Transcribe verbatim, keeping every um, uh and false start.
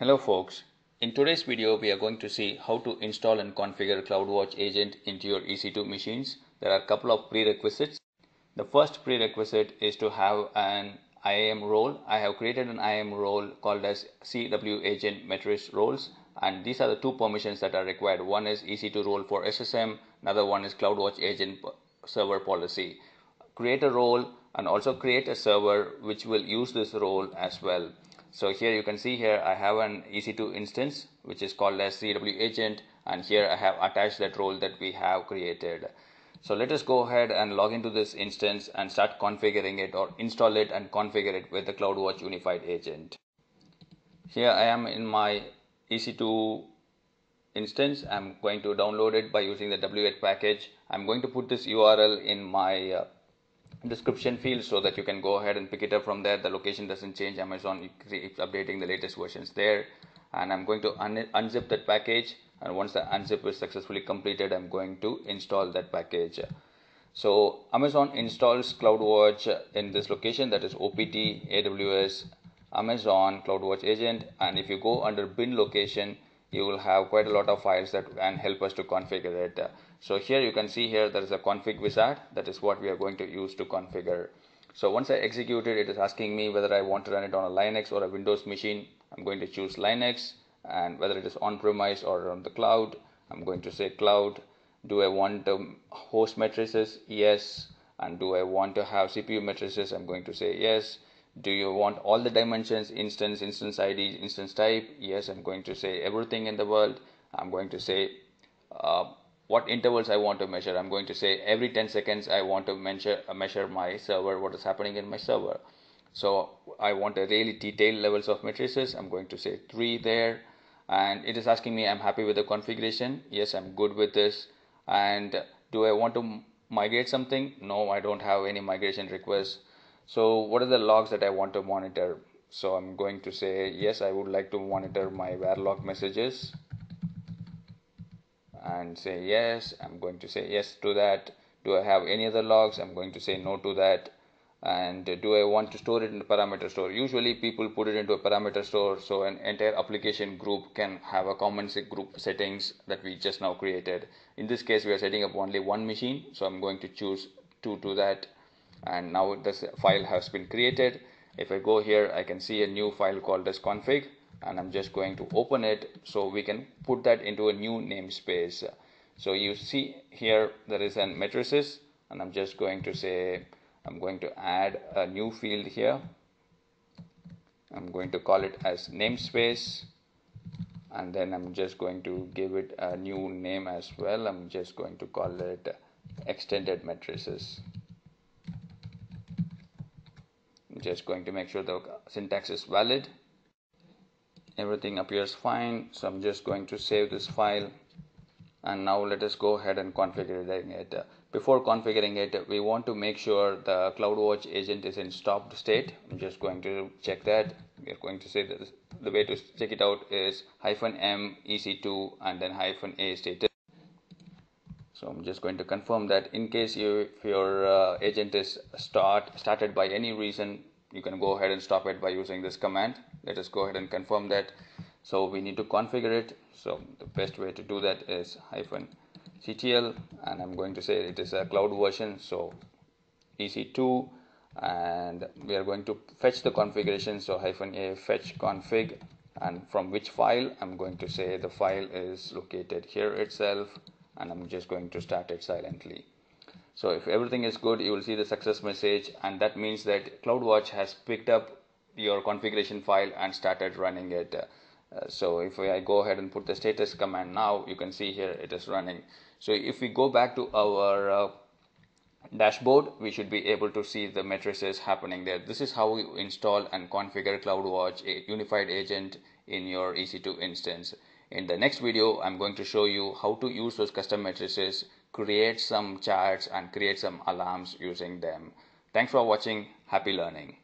Hello folks, in today's video we are going to see how to install and configure CloudWatch agent into your E C two machines. There are a couple of prerequisites. The first prerequisite is to have an I A M role. I have created an I A M role called as C W agent matrix roles, and these are the two permissions that are required. One is E C two role for S S M, another one is CloudWatch agent server policy. Create a role and also create a server which will use this role as well. So here you can see here I have an E C two instance which is called as C W agent, and here I have attached that role that we have created. So let us go ahead and log into this instance and start configuring it, or install it and configure it with the CloudWatch Unified Agent. Here I am in my E C two instance. I'm going to download it by using the W eight package. I'm going to put this U R L in my uh, description field so that you can go ahead and pick it up from there. The location doesn't change. Amazon keeps updating the latest versions there, and I'm going to un unzip that package, and once the unzip is successfully completed, I'm going to install that package. So Amazon installs CloudWatch in this location, that is O P T A W S Amazon CloudWatch agent, and if you go under bin location, you will have quite a lot of files that can help us to configure it. So here you can see here there is a config wizard. That is what we are going to use to configure. So once I execute it, it is asking me whether I want to run it on a Linux or a Windows machine. I'm going to choose Linux, and whether it is on-premise or on the cloud, I'm going to say cloud. Do I want um, host matrices? Yes. And do I want to have C P U matrices? I'm going to say yes. Do you want all the dimensions, instance, instance I D, instance type? Yes, I'm going to say everything in the world. I'm going to say uh, what intervals I want to measure. I'm going to say every ten seconds I want to measure, measure my server, what is happening in my server. So I want a really detailed levels of matrices. I'm going to say three there. And it is asking me, I'm happy with the configuration. Yes, I'm good with this. And do I want to migrate something? No, I don't have any migration requests. So what are the logs that I want to monitor? So I'm going to say, yes, I would like to monitor my var log messages, and say yes. I'm going to say yes to that. Do I have any other logs? I'm going to say no to that. And do I want to store it in the parameter store? Usually people put it into a parameter store, so an entire application group can have a common group settings that we just now created. In this case, we are setting up only one machine. So I'm going to choose two to that. And now this file has been created. If I go here, I can see a new file called as config, and I'm just going to open it so we can put that into a new namespace. So you see here there is an matrices, and I'm just going to say, I'm going to add a new field here. I'm going to call it as namespace, and then I'm just going to give it a new name as well. I'm just going to call it extended matrices. Just going to make sure the syntax is valid. Everything appears fine, so I'm just going to save this file, and now let us go ahead and configuring it. Before configuring it, we want to make sure the CloudWatch agent is in stopped state. I'm just going to check that. We are going to say that the way to check it out is hyphen m E C two and then hyphen a status. So I'm just going to confirm that. In case you, if your uh, agent is start started by any reason, you can go ahead and stop it by using this command. Let us go ahead and confirm that. So we need to configure it. So the best way to do that is hyphen C T L, and I'm going to say it is a cloud version, so E C two, and we are going to fetch the configuration. So hyphen a fetch config, and from which file? I'm going to say the file is located here itself, and I'm just going to start it silently. So if everything is good, you will see the success message, and that means that CloudWatch has picked up your configuration file and started running it. Uh, so if I go ahead and put the status command now, you can see here it is running. So if we go back to our uh, dashboard, we should be able to see the matrices happening there. This is how you install and configure CloudWatch a Unified Agent in your E C two instance. In the next video, I'm going to show you how to use those custom matrices, create some charts, and create some alarms using them. Thanks for watching. Happy learning.